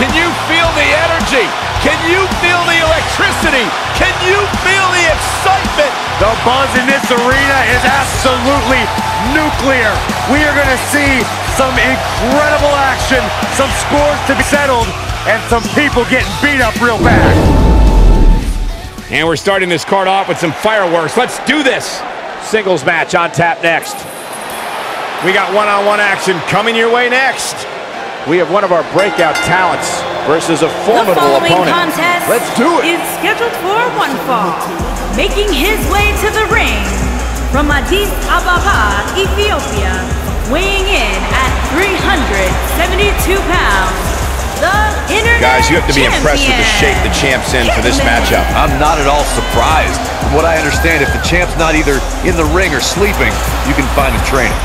Can you feel the energy? Can you feel the electricity? Can you feel the excitement? The buzz in this arena is absolutely nuclear. We are going to see some incredible action, some scores to be settled, and some people getting beat up real bad. And we're starting this card off with some fireworks. Let's do this. Singles match on tap next. We got one-on-one action coming your way next. We have one of our breakout talents versus a formidable opponent. Let's do it. It's scheduled for one fall. Making his way to the ring from Addis Ababa, Ethiopia, weighing in at 372 pounds. Guys, you have to be impressed with the shape the champ's in for this matchup. I'm not at all surprised. From what I understand, if the champ's not either in the ring or sleeping, you can find him training.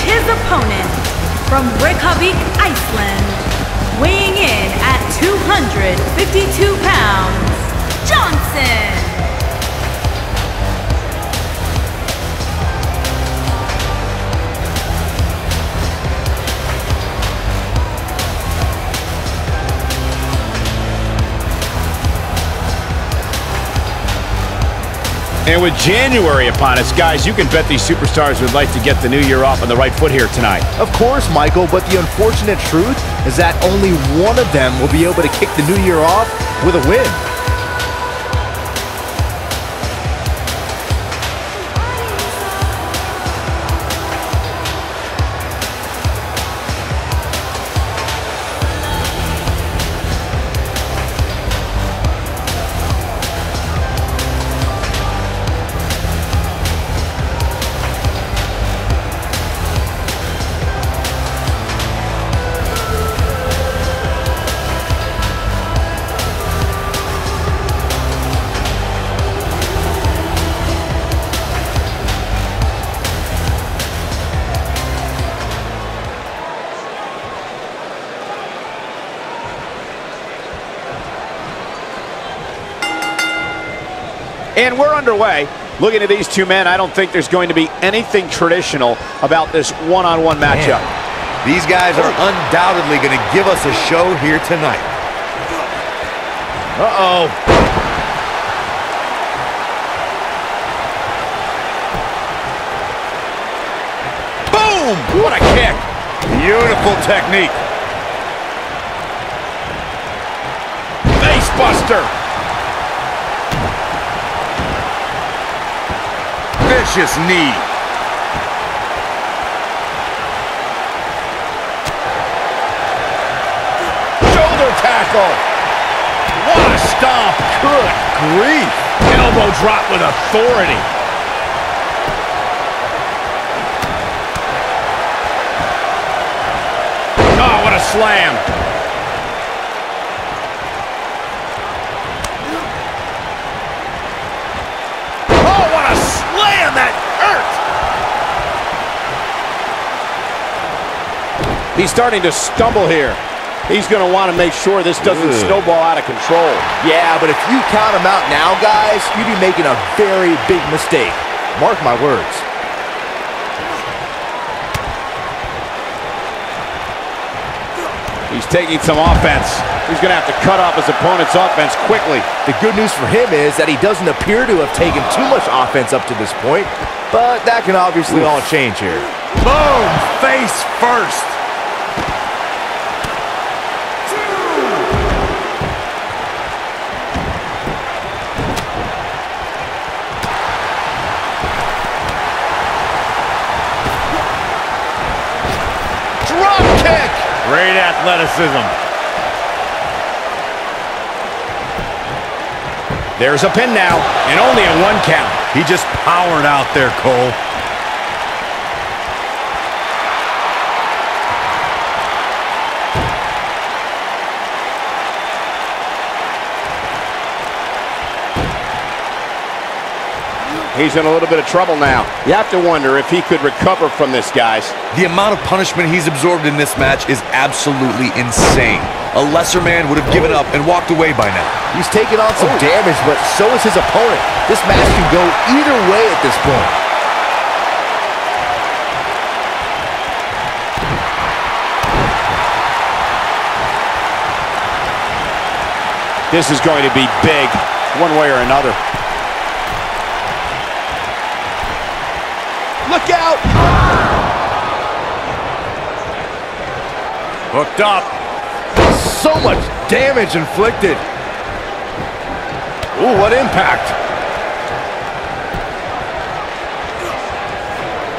His opponent from Reykjavik, Iceland, weighing in at 252 pounds, Jonsson. And with January upon us, guys, you can bet these superstars would like to get the new year off on the right foot here tonight. Of course, Michael, but the unfortunate truth is that only one of them will be able to kick the new year off with a win. And we're underway. Looking at these two men, I don't think there's going to be anything traditional about this one-on-one matchup. These guys are undoubtedly going to give us a show here tonight. Uh-oh. Boom! What a kick. Beautiful technique. Face buster. Vicious knee. Shoulder tackle. What a stomp. Good grief. Elbow drop with authority. Oh, what a slam. Oh, what a slam. That hurt. He's starting to stumble here. He's going to want to make sure this doesn't snowball out of control. Yeah, but if you count him out now, guys, you'd be making a very big mistake. Mark my words. He's taking some offense. He's going to have to cut off his opponent's offense quickly. The good news for him is that he doesn't appear to have taken too much offense up to this point, but that can obviously all change here. Boom! Face first! Great athleticism. There's a pin now, and only a one count. He just powered out there, Cole. He's in a little bit of trouble now. You have to wonder if he could recover from this, guys. The amount of punishment he's absorbed in this match is absolutely insane. A lesser man would have given up and walked away by now. He's taken on some damage, but so is his opponent. This match can go either way at this point. This is going to be big, one way or another. Look out! Hooked up. So much damage inflicted. Ooh, what impact.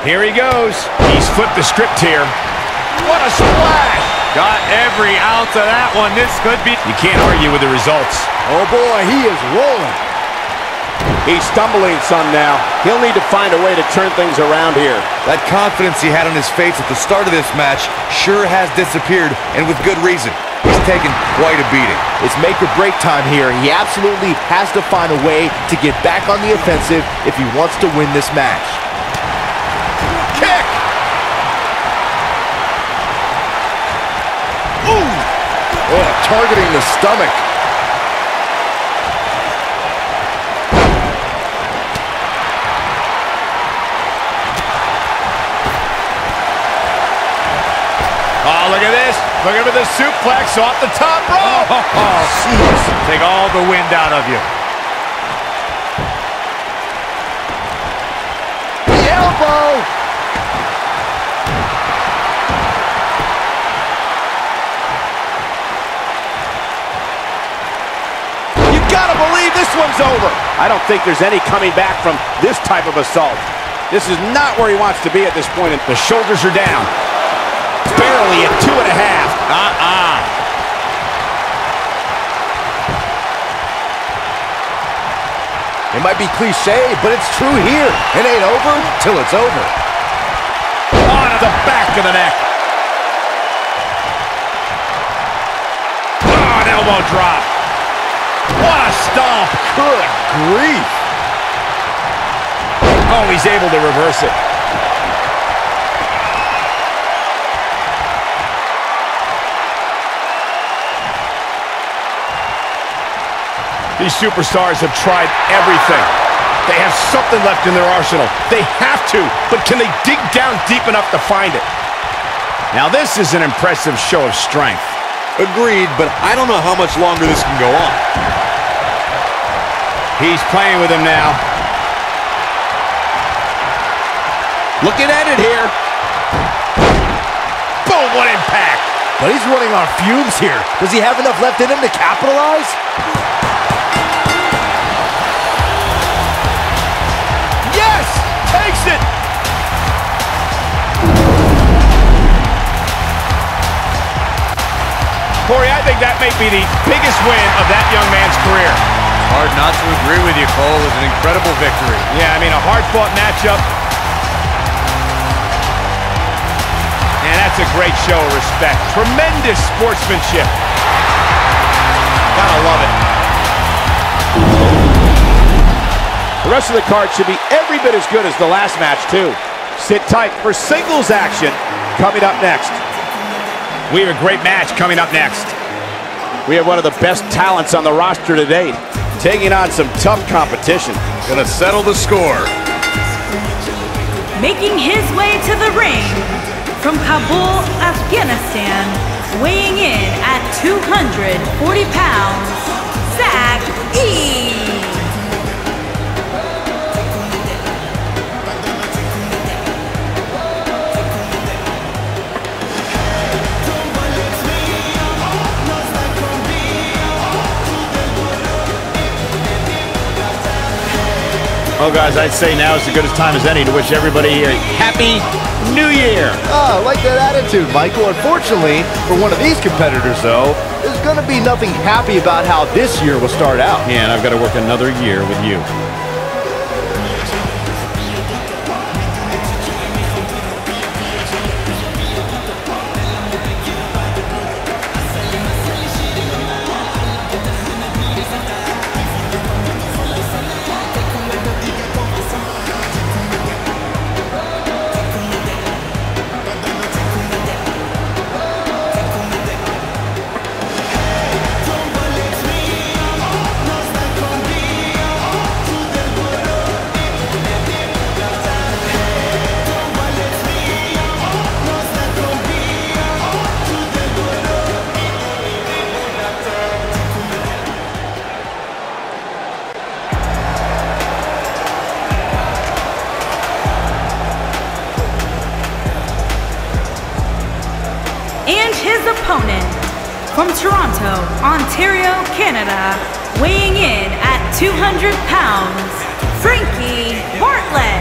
Here he goes. He's flipped the script here. What a splash! Got every ounce of that one. This could be... You can't argue with the results. Oh, boy, he is rolling. He's stumbling some now. He'll need to find a way to turn things around here. That confidence he had on his face at the start of this match sure has disappeared, and with good reason. He's taken quite a beating. It's make or break time here. He absolutely has to find a way to get back on the offensive if he wants to win this match. Kick! Oh, targeting the stomach. Oh, look at this. Look at the suplex off the top rope. Oh, geez. Take all the wind out of you. The elbow. One's over. I don't think there's any coming back from this type of assault. This is not where he wants to be at this point. The shoulders are down. Barely at 2.5. It might be cliche, but it's true here. It ain't over till it's over. On to the back of the neck. Oh, an elbow drop. What a stomp! Good grief! Oh, he's able to reverse it. These superstars have tried everything. They have something left in their arsenal. They have to, but can they dig down deep enough to find it? Now this is an impressive show of strength. Agreed, but I don't know how much longer this can go on. He's playing with him now. Looking at it here. Boom, what impact! But he's running on fumes here. Does he have enough left in him to capitalize? Yes! Takes it! Corey, I think that may be the biggest win of that young man's career. Hard not to agree with you, Cole. It was an incredible victory. Yeah, I mean, a hard-fought matchup. And that's a great show of respect. Tremendous sportsmanship. Gotta love it. The rest of the card should be every bit as good as the last match, too. Sit tight for singles action coming up next. We have a great match coming up next. We have one of the best talents on the roster to date, taking on some tough competition. Gonna settle the score. Making his way to the ring from Kabul, Afghanistan, weighing in at 240 pounds, Zach E. Oh, guys, I'd say now is as good a time as any to wish everybody a happy new year. Oh, I like that attitude, Michael. Unfortunately, for one of these competitors, though, there's going to be nothing happy about how this year will start out. Yeah, and I've got to work another year with you. From Toronto, Ontario, Canada, weighing in at 200 pounds, Frankie Bartlett.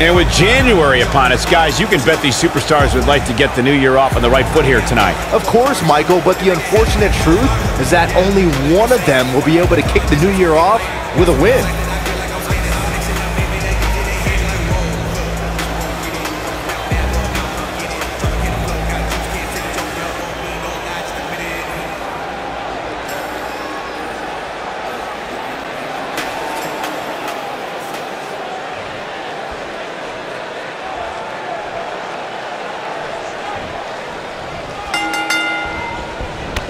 And with January upon us, guys, you can bet these superstars would like to get the new year off on the right foot here tonight. Of course, Michael, but the unfortunate truth is that only one of them will be able to kick the new year off with a win.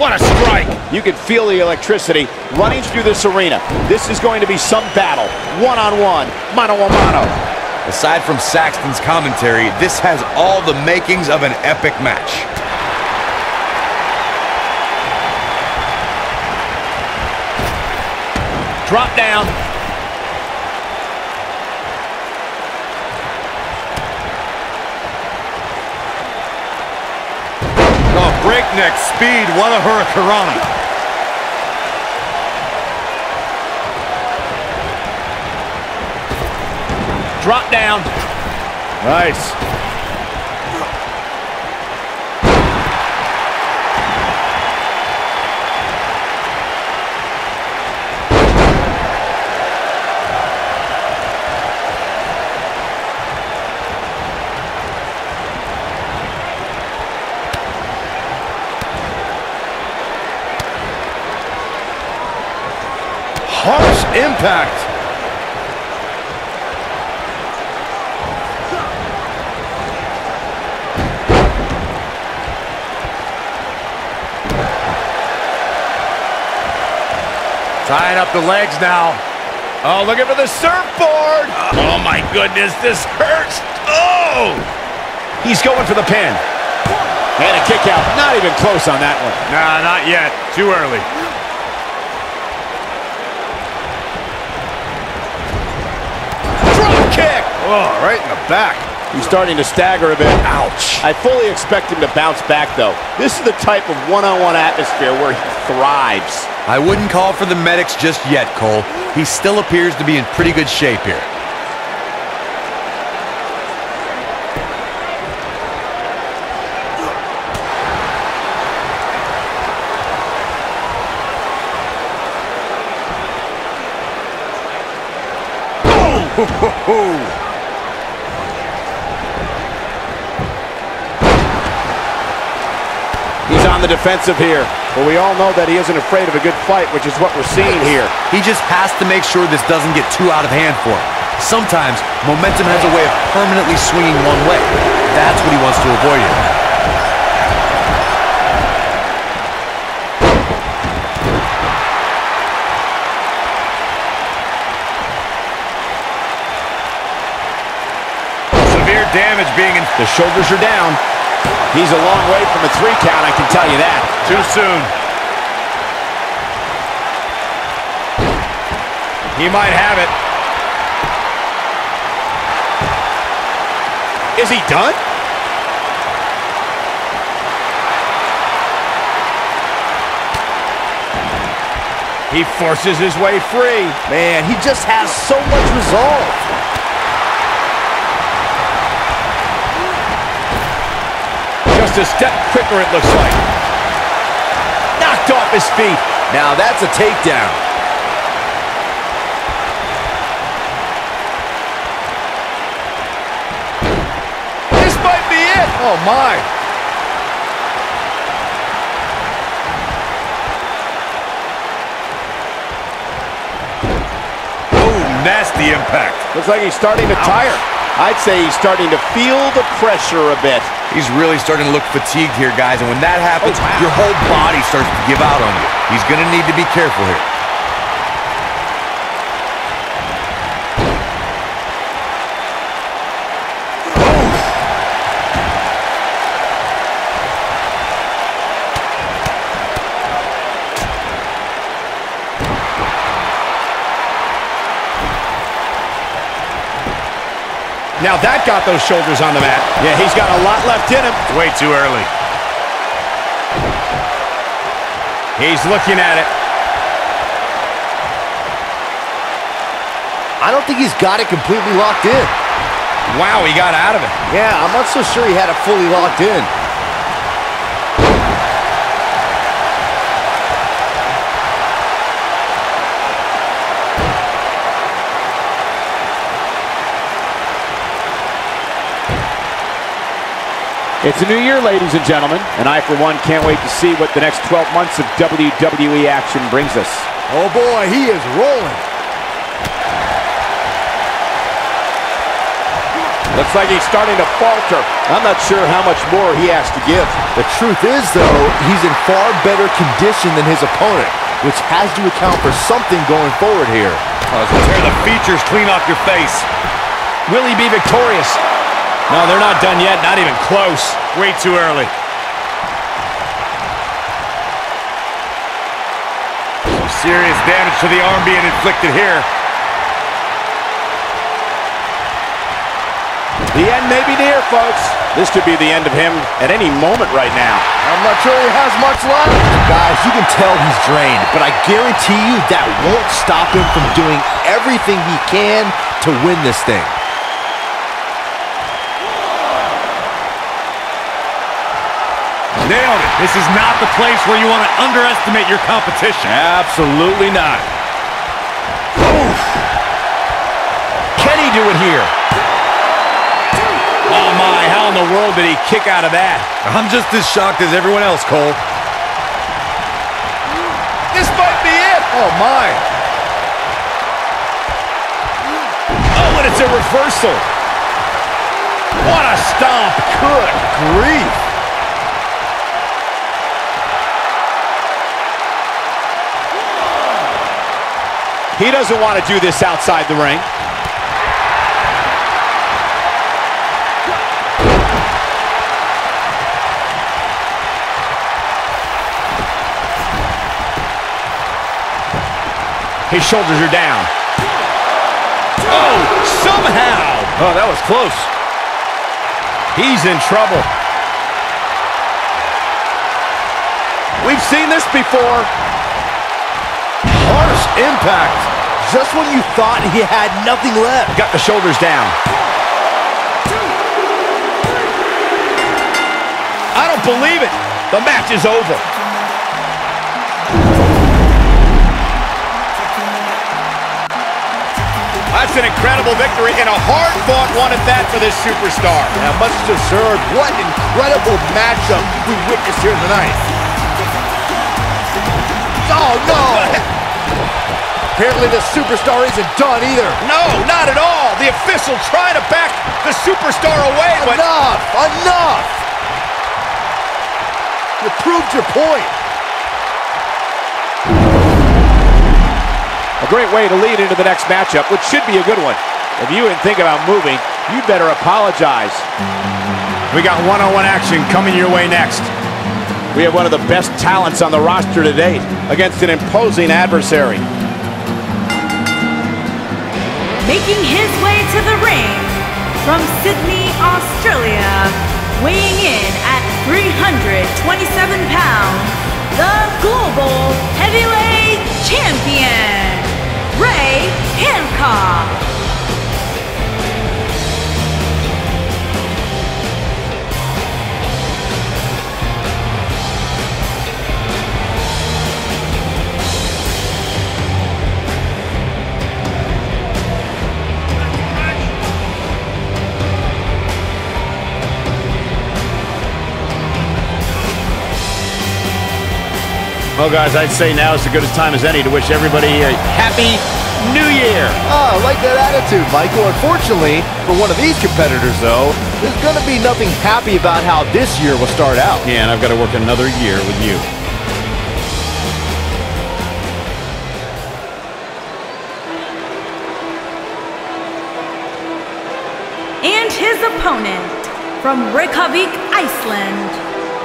What a strike! You can feel the electricity running through this arena. This is going to be some battle. One-on-one, mano-a-mano. Aside from Saxton's commentary, this has all the makings of an epic match. Drop down. Breakneck speed, what a hurricanrana. Drop down. Nice. Harsh impact. Tying up the legs now. Oh, looking for the surfboard. Oh, my goodness, this hurts. Oh! He's going for the pin. And a kick out. Not even close on that one. Nah, not yet. Too early. Kick! Oh, right in the back. He's starting to stagger a bit. Ouch. I fully expect him to bounce back, though. This is the type of one-on-one atmosphere where he thrives. I wouldn't call for the medics just yet, Cole. He still appears to be in pretty good shape here. Ho, ho, ho. He's on the defensive here. But we all know that he isn't afraid of a good fight, which is what we're seeing here. He just has to make sure this doesn't get too out of hand for him. Sometimes momentum has a way of permanently swinging one way. That's what he wants to avoid here. Damage being in. The shoulders are down. He's a long way from a three count, I can tell you that. Too soon. He might have it. Is he done? He forces his way free. Man, he just has so much resolve. Just a step quicker, it looks like. Knocked off his feet. Now that's a takedown. This might be it. Oh, my. Oh, nasty impact. Looks like he's starting to tire. I'd say he's starting to feel the pressure a bit. He's really starting to look fatigued here, guys, and when that happens, oh, wow, your whole body starts to give out on you. He's going to need to be careful here. Now that got those shoulders on the mat. Yeah, he's got a lot left in him. Way too early. He's looking at it. I don't think he's got it completely locked in. Wow, he got out of it. Yeah, I'm not so sure he had it fully locked in. It's a new year, ladies and gentlemen, and I, for one, can't wait to see what the next 12 months of WWE action brings us. Oh, boy, he is rolling. Looks like he's starting to falter. I'm not sure how much more he has to give. The truth is, though, he's in far better condition than his opponent, which has to account for something going forward here. Oh, tear the features clean off your face. Will he be victorious? No, they're not done yet, not even close. Way too early. Some serious damage to the arm being inflicted here. The end may be near, folks. This could be the end of him at any moment right now. I'm not sure he has much left. Guys, you can tell he's drained, but I guarantee you that won't stop him from doing everything he can to win this thing. Nailed it. This is not the place where you want to underestimate your competition. Absolutely not. Oof. Can he do it here? Oh, my. How in the world did he kick out of that? I'm just as shocked as everyone else, Cole. This might be it. Oh, my. Oh, and it's a reversal. What a stomp. Good grief. He doesn't want to do this outside the ring. His shoulders are down. Oh, somehow. Oh, that was close. He's in trouble. We've seen this before. Harsh impact. Just when you thought he had nothing left. Got the shoulders down. I don't believe it. The match is over. That's an incredible victory and a hard-fought one at that for this superstar. Yeah, much deserved. What an incredible matchup we witnessed here tonight. Oh, no! Apparently this superstar isn't done either. No, not at all. The official trying to back the superstar away. But enough, enough. You proved your point. A great way to lead into the next matchup, which should be a good one. If you didn't think about moving, you'd better apologize. We got one-on-one action coming your way next. We have one of the best talents on the roster to date against an imposing adversary. Making his way to the ring from Sydney, Australia, weighing in at 327 pounds, the Global Heavyweight Champion, Ray Hancock. Well, guys, I'd say now is as good a time as any to wish everybody a happy new year. Oh, I like that attitude, Michael. Unfortunately, for one of these competitors, though, there's going to be nothing happy about how this year will start out. Yeah, and I've got to work another year with you. And his opponent from Reykjavik, Iceland,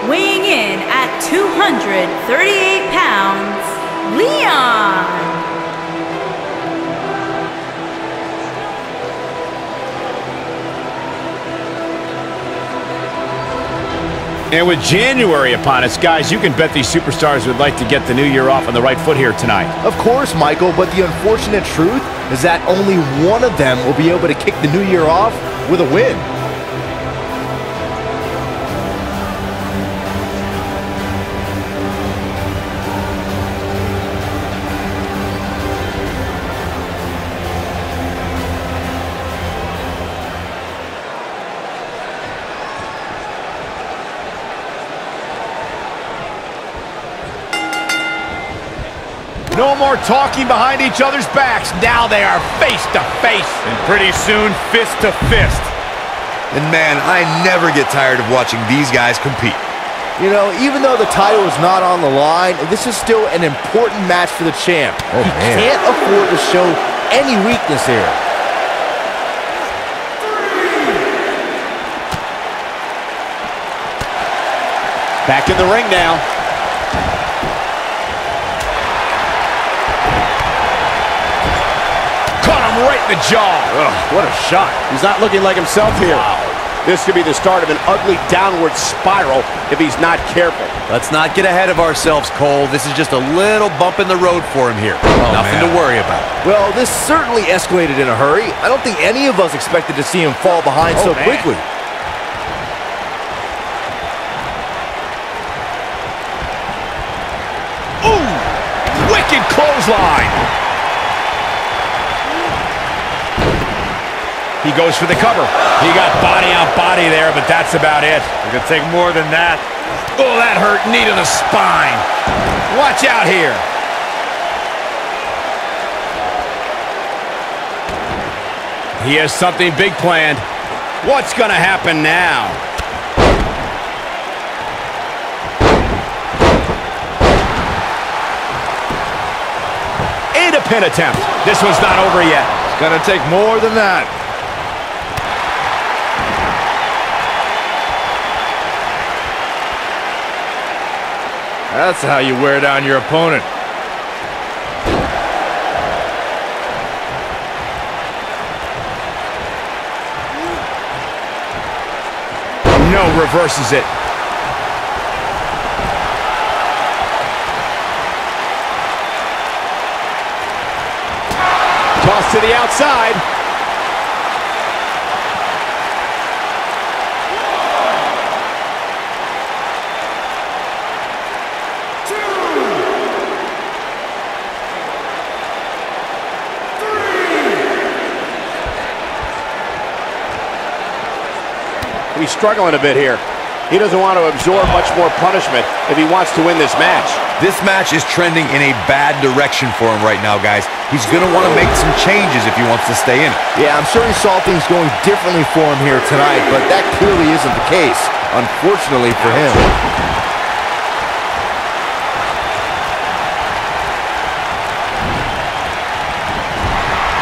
weighing in at 238 pounds, Leon. And with January upon us, guys, you can bet these superstars would like to get the new year off on the right foot here tonight. Of course, Michael, but the unfortunate truth is that only one of them will be able to kick the new year off with a win. No more talking behind each other's backs. Now they are face to face. And pretty soon, fist to fist. And man, I never get tired of watching these guys compete. You know, even though the title is not on the line, this is still an important match for the champ. Oh, he can't afford to show any weakness here. Back in the ring now. Right in the jaw. Ugh, what a shot. He's not looking like himself here. Wow. This could be the start of an ugly downward spiral if he's not careful. Let's not get ahead of ourselves, Cole. This is just a little bump in the road for him here. Oh, nothing to worry about. Well, this certainly escalated in a hurry. I don't think any of us expected to see him fall behind so quickly. Ooh! Wicked clothesline! He goes for the cover. He got body on body there, but that's about it. We're gonna take more than that. Oh, that hurt. Knee to the spine. Watch out here. He has something big planned. What's gonna happen now? And a pin attempt. This one's not over yet. It's gonna take more than that. That's how you wear down your opponent. No, reverses it. Toss to the outside. He's struggling a bit here. He doesn't want to absorb much more punishment if he wants to win this match. This match is trending in a bad direction for him right now, guys. He's going to want to make some changes if he wants to stay in it. Yeah, I'm sure he saw things going differently for him here tonight, but that clearly isn't the case, unfortunately for him.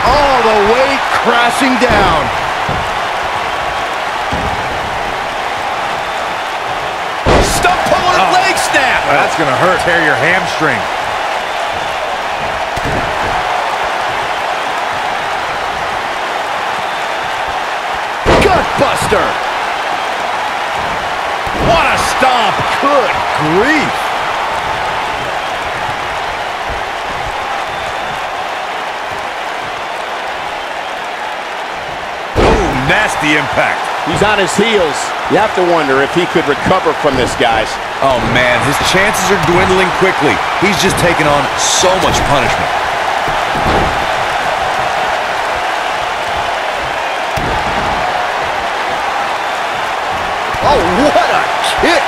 All the way crashing down. That's gonna hurt. Tear your hamstring. Gutbuster. What a stomp. Good grief. Ooh, nasty impact. He's on his heels. You have to wonder if he could recover from this, guys. Oh, man, his chances are dwindling quickly. He's just taken on so much punishment. Oh, what a kick!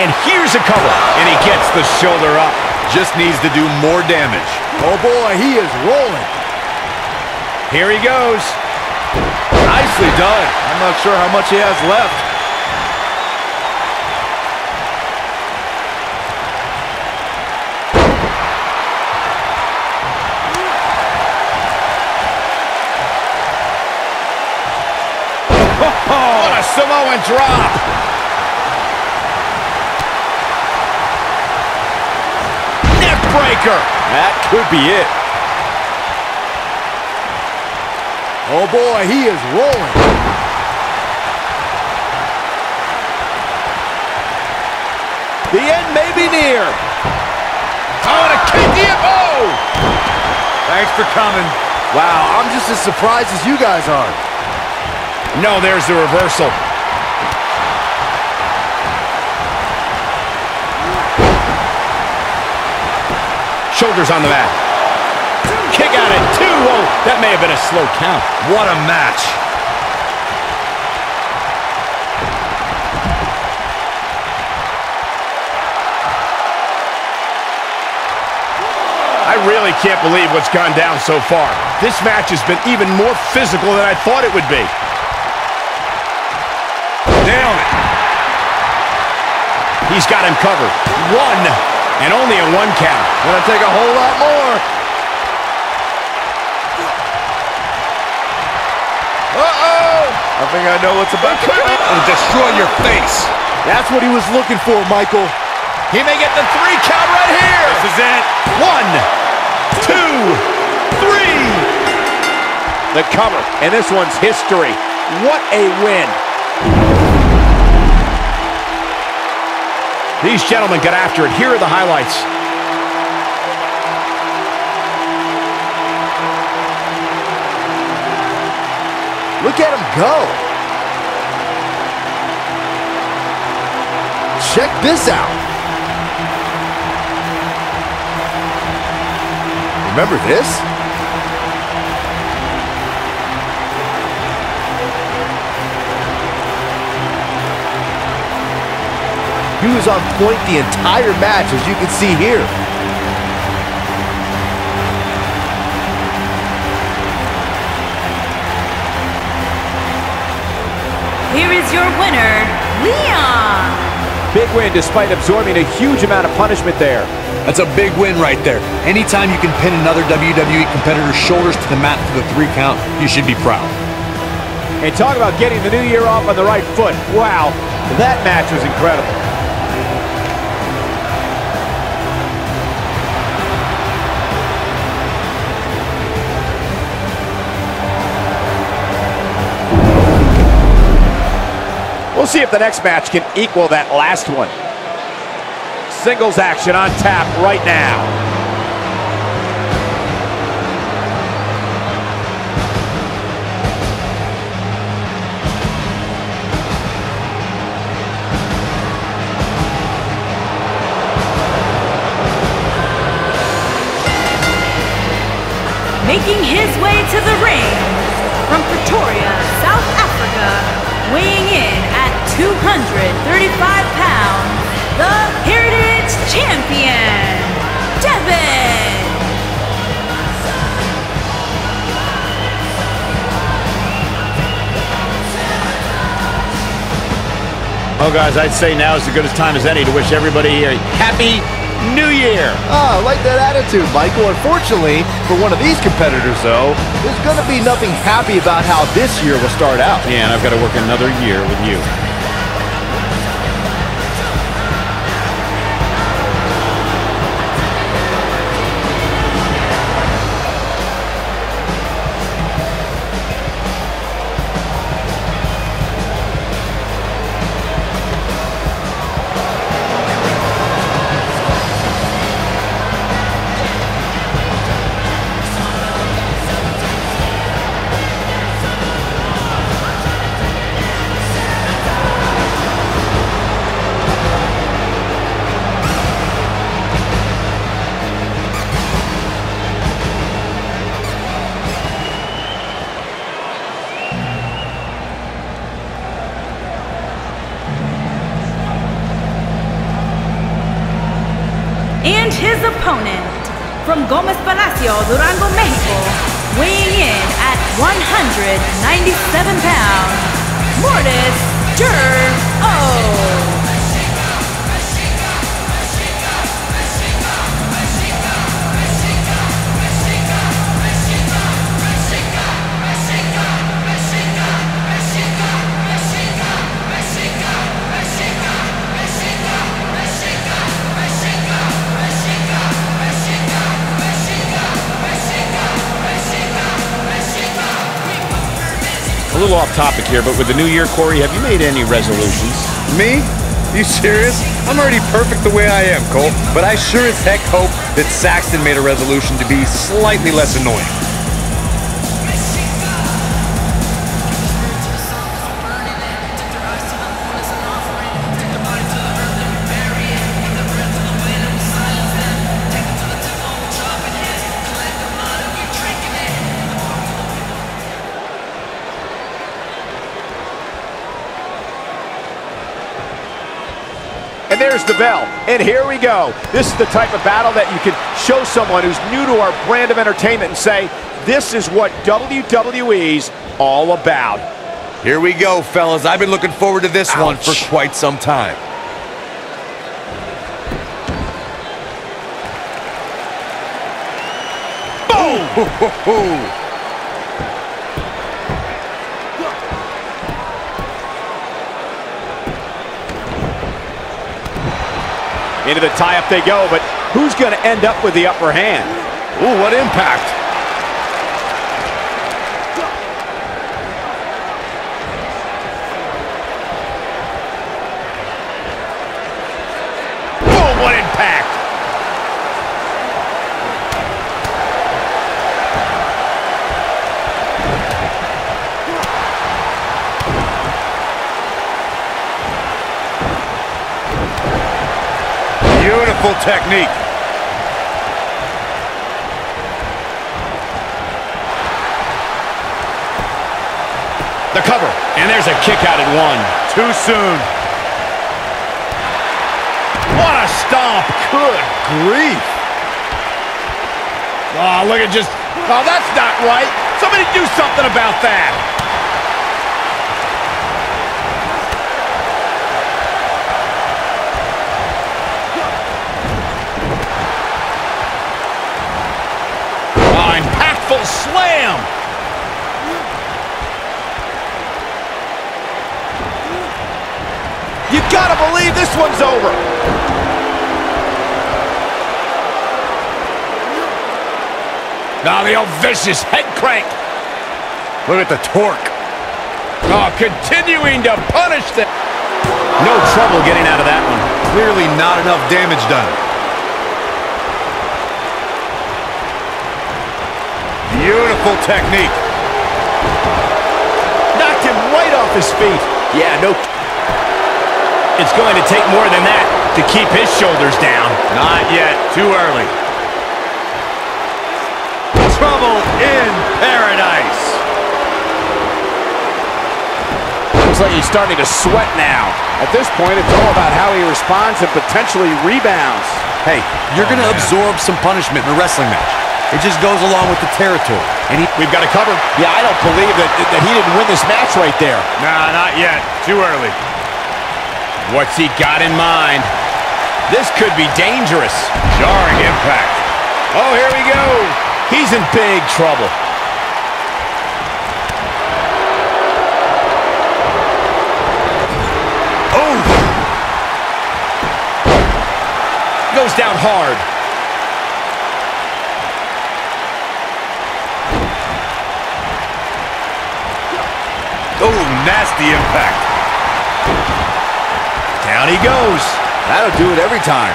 And here's a cover, and he gets the shoulder up. Just needs to do more damage. Oh, boy, he is rolling. Here he goes. Nicely done. I'm not sure how much he has left. Oh, what a Samoan drop. Neck breaker. That could be it. Oh boy, he is rolling. The end may be near. Oh, and a kick in. Oh! Thanks for coming. Wow, I'm just as surprised as you guys are. No, there's the reversal. Shoulders on the mat. Kick out at two. Whoa, that may have been a slow count. What a match. I really can't believe what's gone down so far. This match has been even more physical than I thought it would be. Down. He's got him covered. One. And only a one count. Gonna take a whole lot more. Uh-oh! I think I know what's about to come. It'll destroy your face. That's what he was looking for, Michael. He may get the three count right here. This is it. 1, 2, 3. The cover. And this one's history. What a win. These gentlemen got after it. Here are the highlights. Look at him go. Check this out. Remember this? He was on point the entire match, as you can see here. Here is your winner, Leon. Big win despite absorbing a huge amount of punishment there. That's a big win right there. Anytime you can pin another WWE competitor's shoulders to the mat for the three count, you should be proud. And talk about getting the new year off on the right foot. Wow, that match was incredible. We'll see if the next match can equal that last one. Singles action on tap right now. Making his way to the ring from Pretoria, South Africa, weighing in at 235 pounds, the Heritage Champion, Denvon. Oh, guys, I'd say now is as good a time as any to wish everybody a happy New Year. Oh, I like that attitude, Michael. Unfortunately, for one of these competitors, though, there's going to be nothing happy about how this year will start out. Yeah, and I've got to work another year with you. His opponent from Gomez Palacio, Durango, Mexico, weighing in at 197 pounds, Morir Duro. little off topic here, but with the new year, Corey, have you made any resolutions? Me? You serious? I'm already perfect the way I am, Cole, but I sure as heck hope that Saxton made a resolution to be slightly less annoying. And there's the bell, and here we go. This is the type of battle that you can show someone who's new to our brand of entertainment and say, this is what WWE's all about. Here we go, fellas. I've been looking forward to this one for quite some time. Boom! Ho-ho-ho! Into the tie-up they go, but who's going to end up with the upper hand? Ooh, what impact. Whoa, what impact. Beautiful technique. The cover. And there's a kick out at one. Too soon. What a stomp. Good grief. Oh, look at just... Oh, that's not right. Somebody do something about that. Slam! You gotta believe this one's over. Now the old vicious head crank. Look at the torque. Oh, continuing to punish them. No trouble getting out of that one. Clearly not enough damage done. Beautiful technique. Knocked him right off his feet. Yeah, no. It's going to take more than that to keep his shoulders down. Not yet. Too early. Trouble in paradise. Looks like he's starting to sweat now. At this point, it's all about how he responds and potentially rebounds. Hey, you're going to absorb some punishment in a wrestling match. It just goes along with the territory. And we've got a cover. Yeah, I don't believe that he didn't win this match right there. Nah, not yet. Too early. What's he got in mind? This could be dangerous. Jarring impact. Oh, here we go. He's in big trouble. Oh! Goes down hard. Oh, nasty impact. Down he goes. That'll do it every time.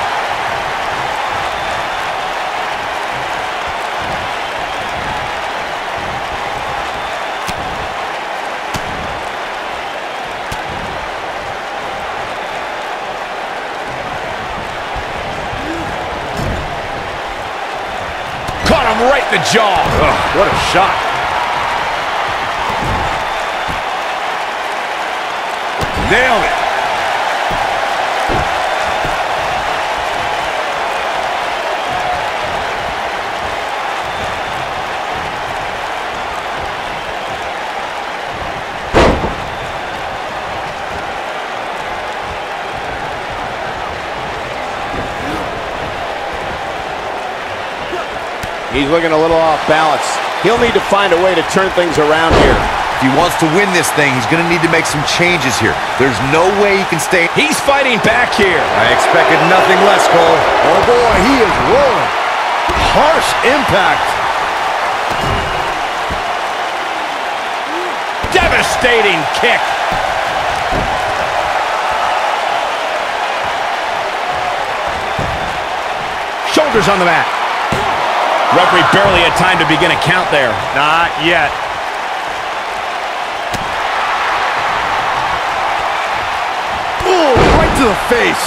Caught him right in the jaw. Ugh, what a shot. Nailed it. He's looking a little off balance. He'll need to find a way to turn things around here. If he wants to win this thing, he's going to need to make some changes here. There's no way he can stay. He's fighting back here. I expected nothing less, Cole. Oh, boy, he is rolling. Harsh impact. Devin! Devastating kick. Shoulders on the mat. Referee barely had time to begin a count there. Not yet. Ooh, right to the face.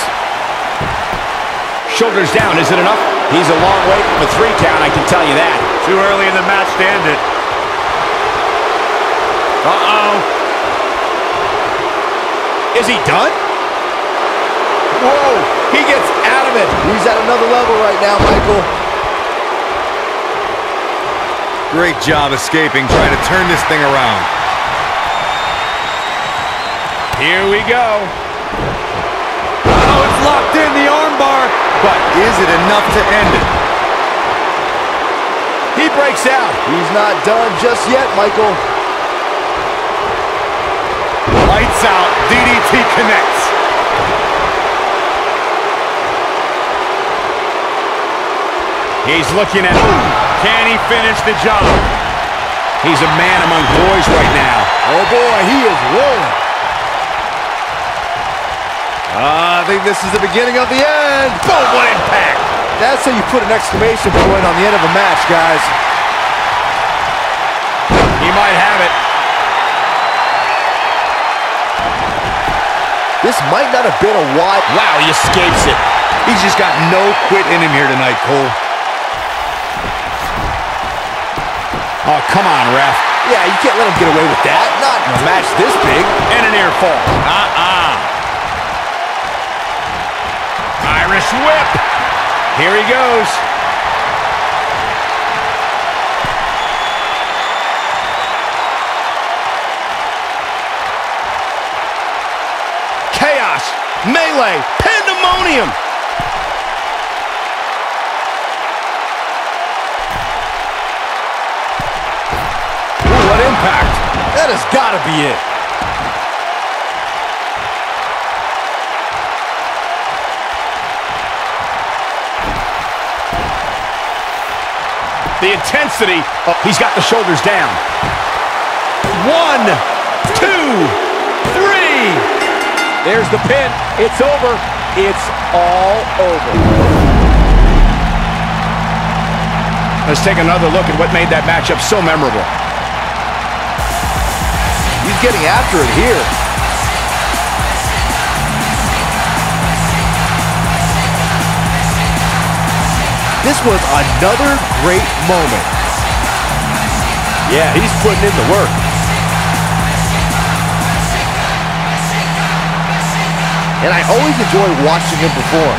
Shoulders down, is it enough? He's a long way from a three count, I can tell you that. Too early in the match to end it. Uh-oh. Is he done? Whoa, he gets out of it. He's at another level right now, Michael. Great job escaping, trying to turn this thing around. Here we go. Oh, it's locked in, the armbar. But is it enough to end it? He breaks out. He's not done just yet, Michael. Lights out, DDT connects. He's looking at him. Can he finish the job? He's a man among boys right now. Oh boy, he is rolling. I think this is the beginning of the end. Boom, what impact. That's how you put an exclamation point on the end of a match, guys. He might have it. This might not have been a wide... Wow, he escapes it. He's just got no quit in him here tonight, Cole. Oh, come on, ref. Yeah, you can't let him get away with that. Not in a match this big. And an air fall. Irish whip. Here he goes. Melee, pandemonium. Ooh, what impact. That has got to be it. The intensity. Oh, he's got the shoulders down. 1, 2, 3. There's the pin. It's over. It's all over. Let's take another look at what made that matchup so memorable. He's getting after it here. This was another great moment. Yeah, he's putting in the work. And I always enjoy watching him perform.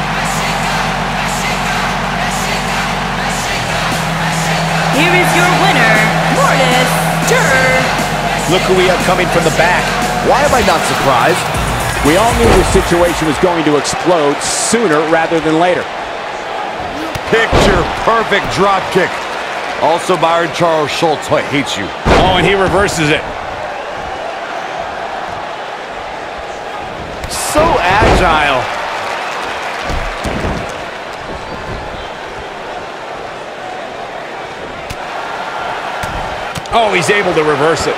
Here is your winner, Morir Duro. Look who we have coming from the back. Why am I not surprised? We all knew this situation was going to explode sooner rather than later. Picture perfect drop kick. Also by Charles Schultz. I hate you. Oh, and he reverses it. So agile. Oh, he's able to reverse it.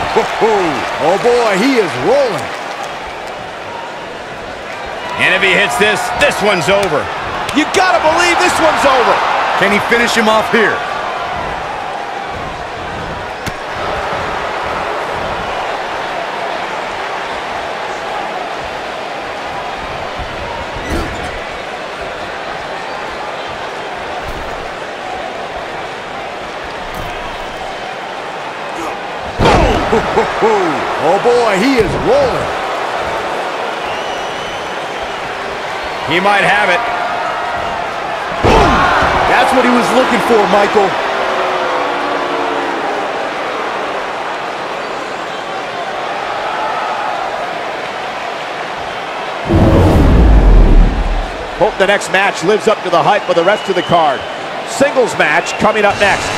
Oh boy, he is rolling. And if he hits this, this one's over. You gotta believe this one's over. Can he finish him off here? Oh boy, he is rolling. He might have it. Boom. That's what he was looking for, Michael. Hope the next match lives up to the hype of the rest of the card. Singles match coming up next.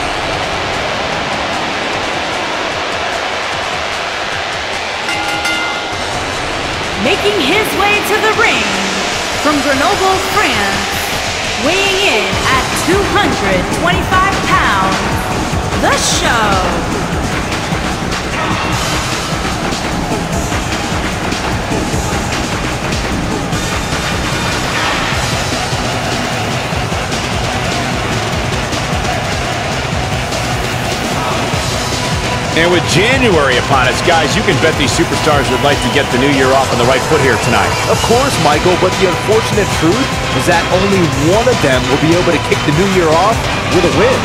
Making his way to the ring from Grenoble, France, weighing in at 225 pounds, The Show. And with January upon us, guys, you can bet these superstars would like to get the new year off on the right foot here tonight. Of course, Michael, but the unfortunate truth is that only one of them will be able to kick the new year off with a win.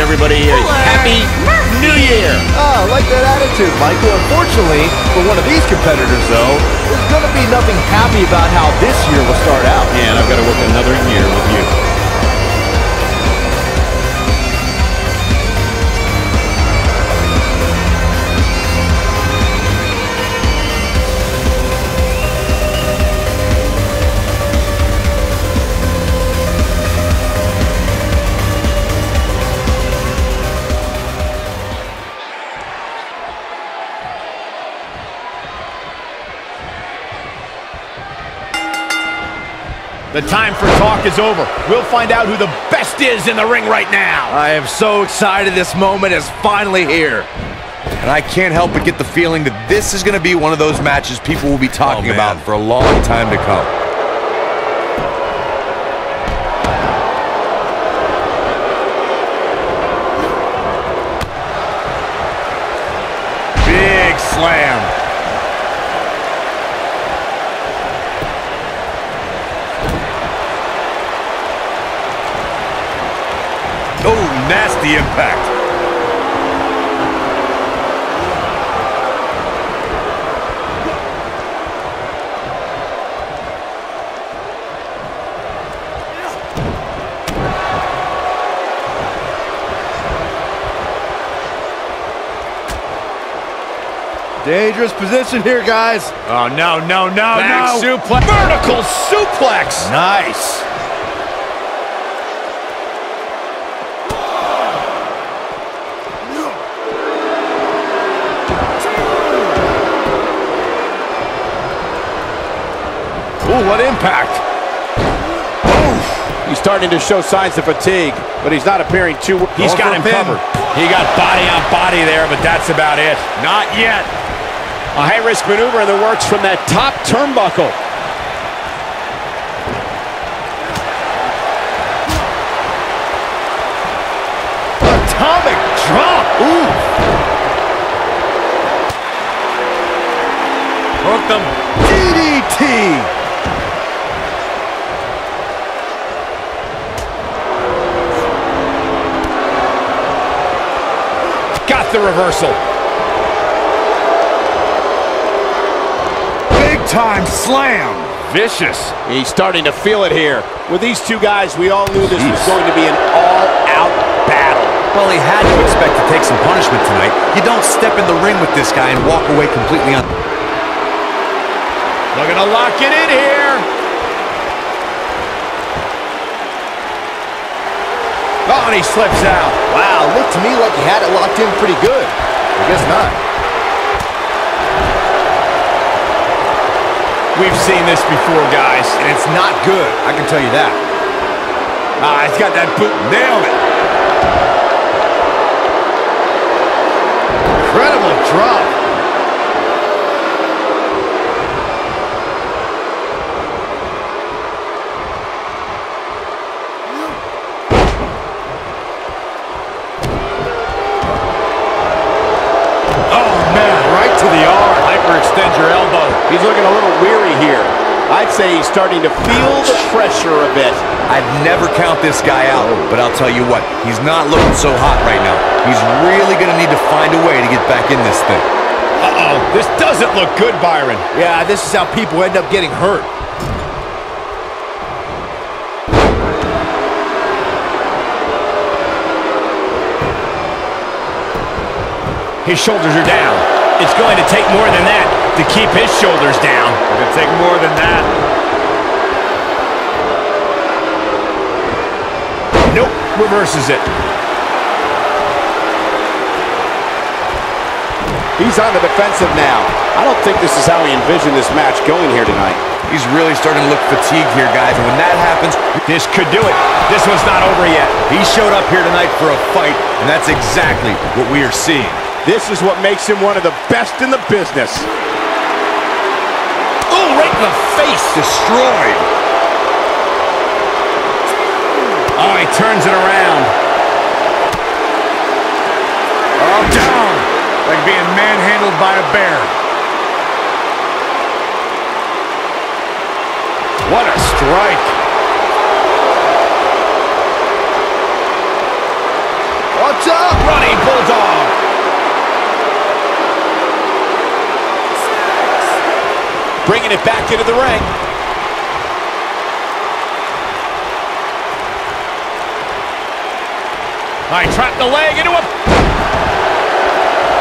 Everybody is happy New Year. Oh, I like that attitude, Michael. Unfortunately, for one of these competitors, though, there's going to be nothing happy about how this year will start out. Yeah, and I've got to work another year with you. The time for talk is over. We'll find out who the best is in the ring right now. I am so excited this moment is finally here. And I can't help but get the feeling that this is going to be one of those matches people will be talking about for a long time to come. Big slam. Nasty impact. Dangerous position here, guys. Oh, no, no, no, back no. Suplex. Vertical suplex. Nice. Ooh, what impact. Oof. He's starting to show signs of fatigue, but he's not appearing too well. He's got him covered. He got body on body there, but that's about it. Not yet. A high-risk maneuver in the works from that top turnbuckle. Atomic drop. Ooh. Hooked him. DDT. The reversal. Big time slam. Vicious. He's starting to feel it here. With these two guys, we all knew this was going to be an all-out battle. Well, he had to expect to take some punishment tonight. You don't step in the ring with this guy and walk away completely un... Looking to lock it in here. Oh, and he slips out. Wow, looked to me like he had it locked in pretty good. I guess not. We've seen this before, guys, and it's not good, I can tell you that. Ah, he's got that boot. Nailed it. Incredible drop. Extend your elbow. He's looking a little weary here. I'd say he's starting to feel the pressure a bit. I'd never count this guy out, but I'll tell you what, he's not looking so hot right now. He's really going to need to find a way to get back in this thing. Uh-oh, this doesn't look good, Byron. Yeah, this is how people end up getting hurt. His shoulders are down. It's going to take more than that to keep his shoulders down. It's going to take more than that. Nope, reverses it. He's on the defensive now. I don't think this is how he envisioned this match going here tonight. He's really starting to look fatigued here, guys, and when that happens, this could do it. This one's not over yet. He showed up here tonight for a fight, and that's exactly what we are seeing. This is what makes him one of the best in the business. Oh, right in the face, destroyed. Oh, he turns it around. Oh, down. Like being manhandled by a bear. What a strike. What's up, running bulldog? Bringing it back into the ring. All right, trapped the leg into a...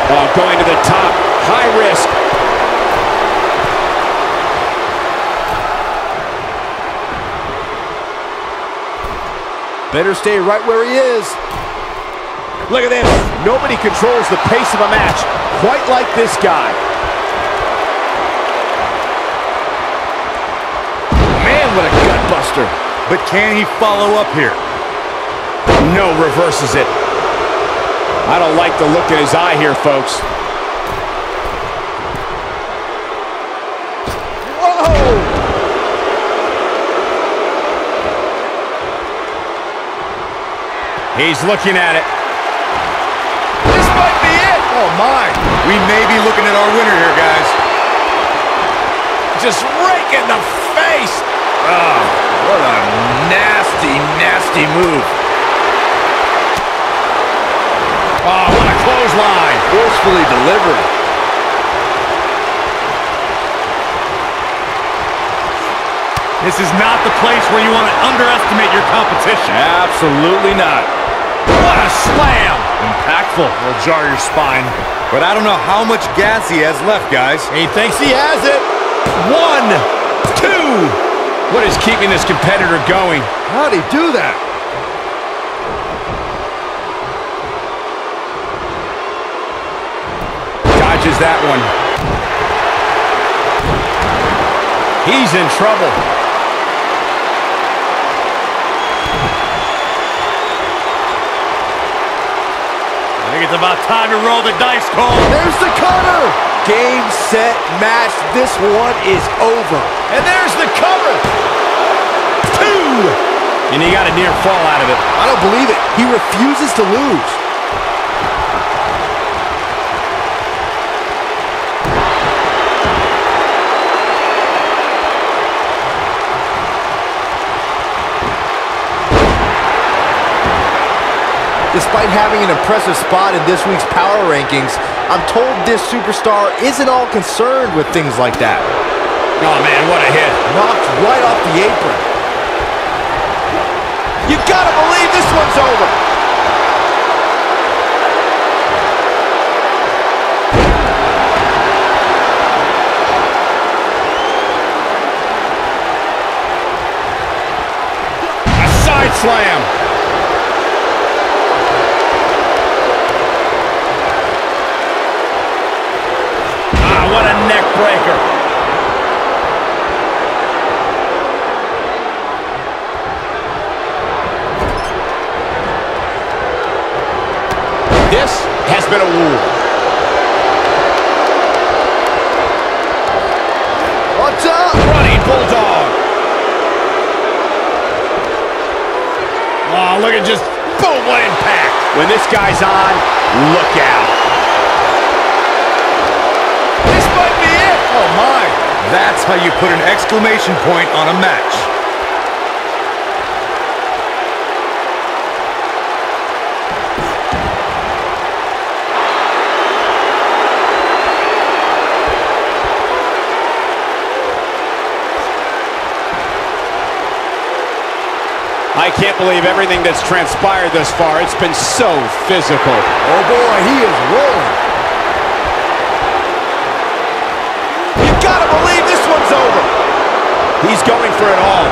Oh, going to the top, high risk. Better stay right where he is. Look at this. Nobody controls the pace of a match quite like this guy. Man, what a gut buster. But can he follow up here? No, reverses it. I don't like the look in his eye here, folks. Whoa! He's looking at it. This might be it! Oh, my. We may be looking at our winner here, guys. Just rake in the face! Oh, what a nasty, nasty move. Oh, what a clothesline. Forcefully delivered. This is not the place where you want to underestimate your competition. Absolutely not. What a slam. Impactful. It'll jar your spine. But I don't know how much gas he has left, guys. He thinks he has it. 1, 2. What is keeping this competitor going? How'd he do that? Is that one. He's in trouble. I think it's about time to roll the dice, Cole. There's the cutter. Game, set, match. This one is over. And there's the cover. 2. And he got a near fall out of it. I don't believe it. He refuses to lose. Despite having an impressive spot in this week's power rankings, I'm told this superstar isn't all concerned with things like that. Oh, man, what a hit. Knocked right off the apron. You've got to believe this one's over. A side slam. Been a war. What's up? Running bulldog. Oh, look at just boom, what impact. When this guy's on, look out. This might be it. Oh, my. That's how you put an exclamation point on a match. I can't believe everything that's transpired thus far. It's been so physical. Oh boy, he is rolling. You've got to believe this one's over. He's going for it all.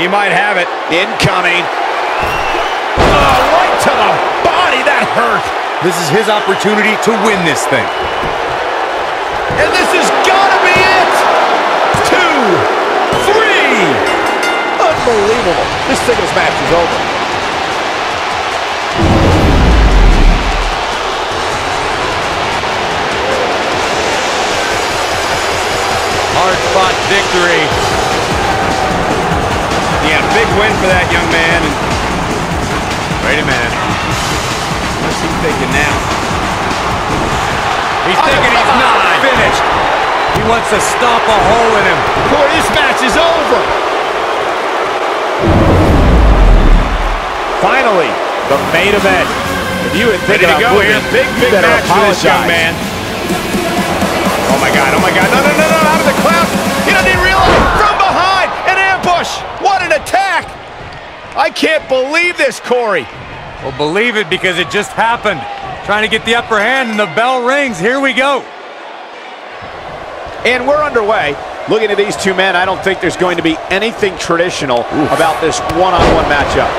He might have it. Incoming. Oh, right to the body. That hurt. This is his opportunity to win this thing. And this is gotta be it. 2, 3. Unbelievable. This singles match is over. Hard-fought victory. Yeah, big win for that young man. Wait a minute. What's he thinking now? He's thinking he's not finished. He wants to stomp a hole in him. Boy, this match is over. Finally, the main event. If you had thinking to go here, big match for this young man. Oh my God! Oh my God! No! No! No! No! Out of the cloud! He doesn't even realize from behind an ambush. What an attack! I can't believe this, Corey. Well, believe it because it just happened. Trying to get the upper hand, and the bell rings. Here we go. And we're underway. Looking at these two men, I don't think there's going to be anything traditional about this one-on-one matchup.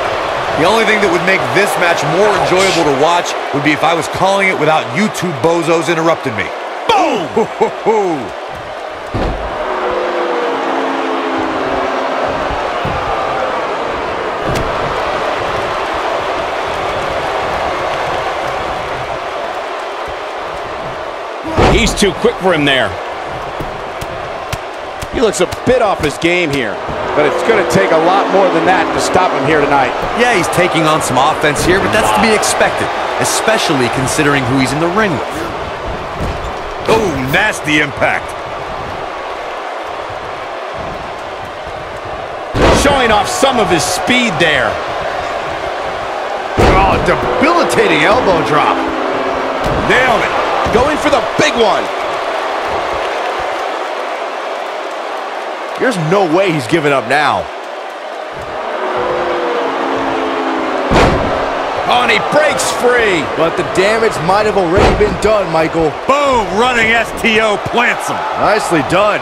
The only thing that would make this match more enjoyable to watch would be if I was calling it without you two bozos interrupting me. Boom! He's too quick for him there. He looks a bit off his game here, but it's going to take a lot more than that to stop him here tonight. Yeah, he's taking on some offense here, but that's to be expected, especially considering who he's in the ring with. Oh, nasty impact. Showing off some of his speed there. Oh, a debilitating elbow drop. Nailed it. Going for the big one. There's no way he's giving up now. Oh, and he breaks free. But the damage might have already been done, Michael. Boom, running STO plants him. Nicely done.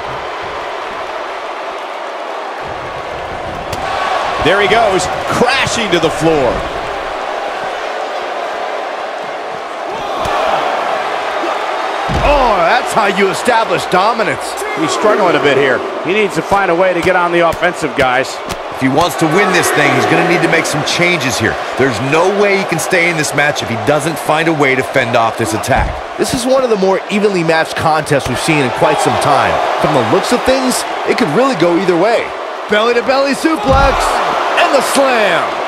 There he goes, crashing to the floor. That's how you establish dominance. He's struggling a bit here. He needs to find a way to get on the offensive, guys. If he wants to win this thing, he's going to need to make some changes here. There's no way he can stay in this match if he doesn't find a way to fend off this attack. This is one of the more evenly matched contests we've seen in quite some time. From the looks of things, it could really go either way. Belly-to-belly suplex and the slam.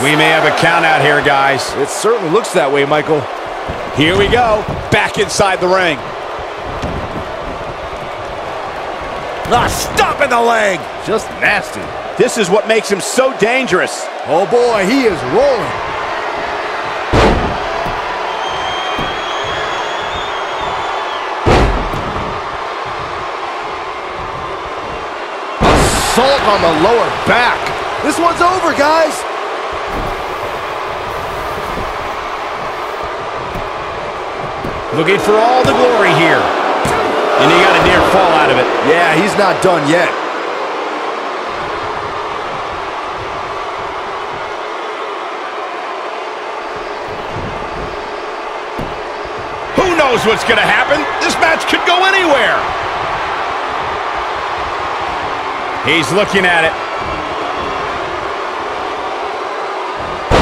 We may have a count out here, guys. It certainly looks that way, Michael. Here we go. Back inside the ring. Ah, stop in the leg. Just nasty. This is what makes him so dangerous. Oh, boy, he is rolling. Assault on the lower back. This one's over, guys. Looking for all the glory here. And he got a near fall out of it. Yeah, he's not done yet. Who knows what's going to happen? This match could go anywhere. He's looking at it.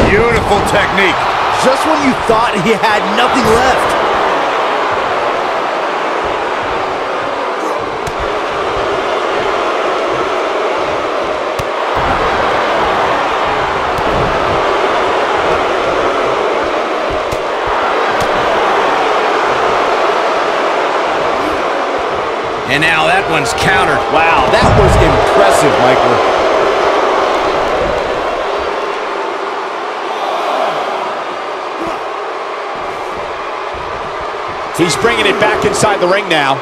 Beautiful technique. Just when you thought he had nothing left. And now that one's countered. Wow, that was impressive, Michael. He's bringing it back inside the ring now.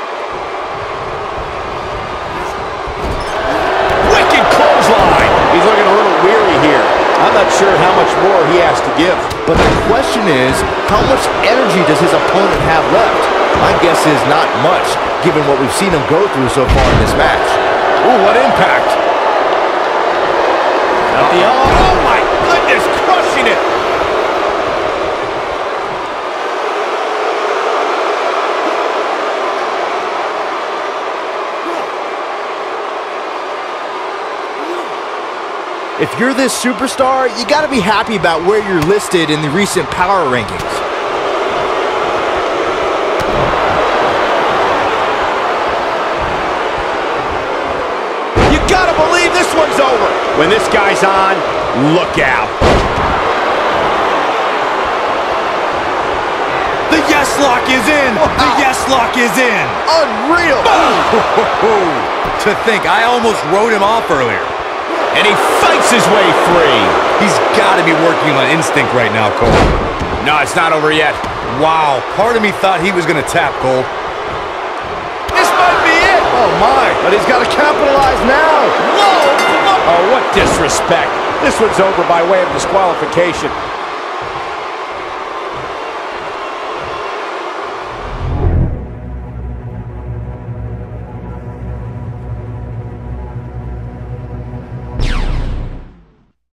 Wicked clothesline. He's looking a little weary here. I'm not sure how much more he has to give. But the question is, how much energy does his opponent have left? My guess is not much, given what we've seen him go through so far in this match. Ooh, what impact. Oh, my goodness, crushing it. If you're this superstar, you gotta be happy about where you're listed in the recent power rankings. You gotta believe this one's over. When this guy's on, look out. The yes lock is in. Wow. The yes lock is in. Unreal. To think, I almost wrote him off earlier. And he fights his way free. He's got to be working on instinct right now, Cole. No, it's not over yet. Wow, part of me thought he was going to tap, Cole. This might be it. Oh, my. But he's got to capitalize now. Whoa. Oh, what disrespect. This one's over by way of disqualification.